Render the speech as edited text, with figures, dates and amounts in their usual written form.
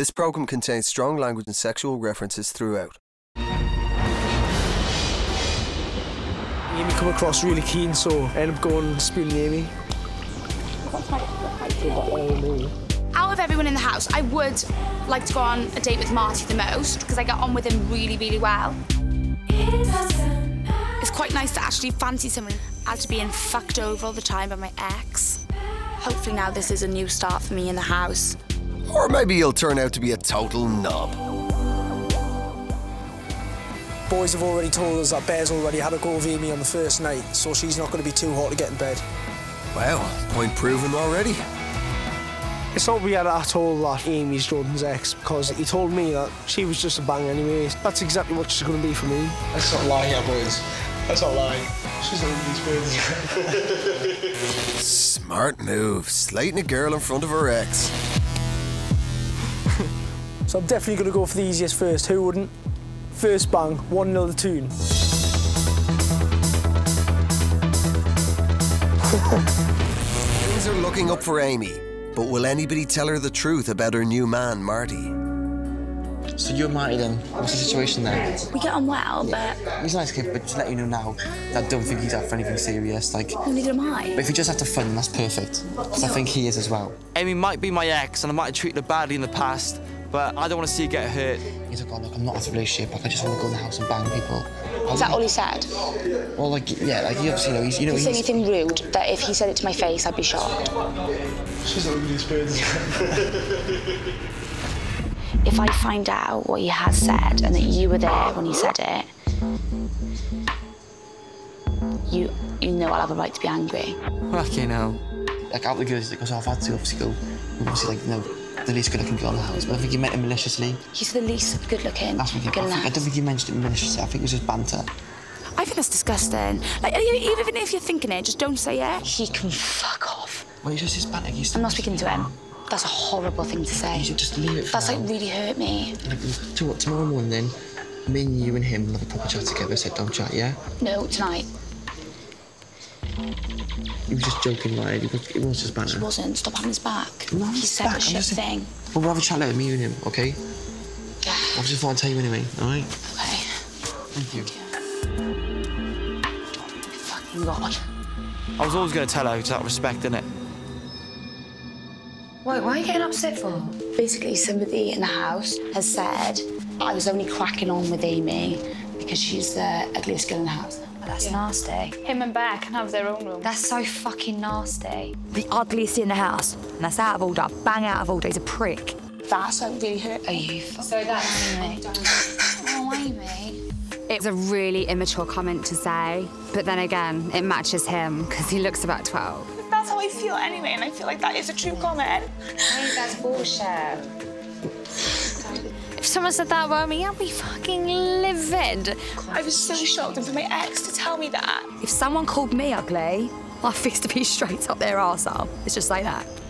This programme contains strong language and sexual references throughout. Amy come across really keen, so I end up going and spooning Amy. Out of everyone in the house, I would like to go on a date with Marty the most, because I get on with him really, really well. It's quite nice to actually fancy someone after being fucked over all the time by my ex. Hopefully now this is a new start for me in the house. Or maybe he'll turn out to be a total knob. Boys have already told us that Bear's already had a go with Amy on the first night, so she's not going to be too hot to get in bed. Well, point proven already. It's not weird at all that Amy's Jordan's ex, because he told me that she was just a bang anyway. That's exactly what she's going to be for me. That's not lying, yeah, boys. That's not lying. She's not really these boys. Smart move, slating a girl in front of her ex. So I'm definitely going to go for the easiest first. Who wouldn't? First bang, 1-0 the tune. Things are looking up for Amy, but will anybody tell her the truth about her new man, Marty? So you're Marty then? What's the situation there? We get on well, but... He's a nice kid, but to let you know now, I don't think he's out for anything serious, like... Well, neither am I. But if you just have to fun, that's perfect. Because I think he is as well. Amy might be my ex, and I might have treated her badly in the past, but I don't want to see her get hurt. He's like, oh, look, I'm not in a relationship, like, I just want to go in the house and bang people. Is that all he said? Well, like, yeah, like, he obviously, you know... He said anything rude, that if he said it to my face, I'd be shocked. She's not really experienced. If I find out what he has said and that you were there when he said it, you know I'll have a right to be angry. Fucking hell. Like, out the girls, because I've had to obviously go, obviously, like, no, the least good-looking girl in the house, but I think he meant it maliciously. He's the least good-looking girl in the house. I don't think he mentioned it maliciously. I think it was just banter. I think that's disgusting. Like, even if you're thinking it, just don't say it. He can fuck off. Well, it's just his banter. I'm not speaking to him. That's a horrible thing to say. You should just leave it for now. Like, really hurt me. Like, to what, tomorrow morning, then, me and you and him will have a proper chat together, sit-down chat, yeah? No, tonight. He was just joking, right? It was just banter. He wasn't. Stop having his back. No, he said the shit thing. Well, we'll have a chat later, me and him, OK? Yeah. I just thought I'd tell you anyway, all right? OK. Thank you. Thank you. Fucking God. I was always going to tell her, it's out of respect, innit? Wait, why are you getting upset for? Basically, somebody in the house has said I was only cracking on with Amy because she's the ugliest girl in the house. Well, that's nasty. Him and Bear can have their own room. That's so fucking nasty. The ugliest in the house. And that's out of order. Bang out of order. He's a prick. That's what really hurt. Are you fucking... So that's Amy. Oh, Amy. It's a really immature comment to say. But then again, it matches him because he looks about 12. That's how I feel anyway, and I feel like that is a true comment. I think that's bullshit. If someone said that about me, I'd be fucking livid. I was so shocked, and for my ex to tell me that. If someone called me ugly, my fist would be straight up their arsehole. It's just like that.